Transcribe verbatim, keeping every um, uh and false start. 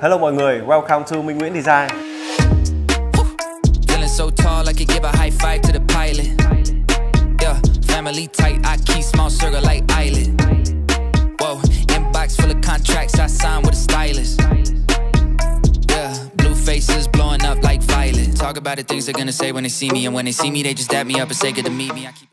Hello mọi người, welcome to Minh Nguyễn Design. About the things they're gonna say when they see me, and when they see me, they just dab me up and say good to meet me. I keep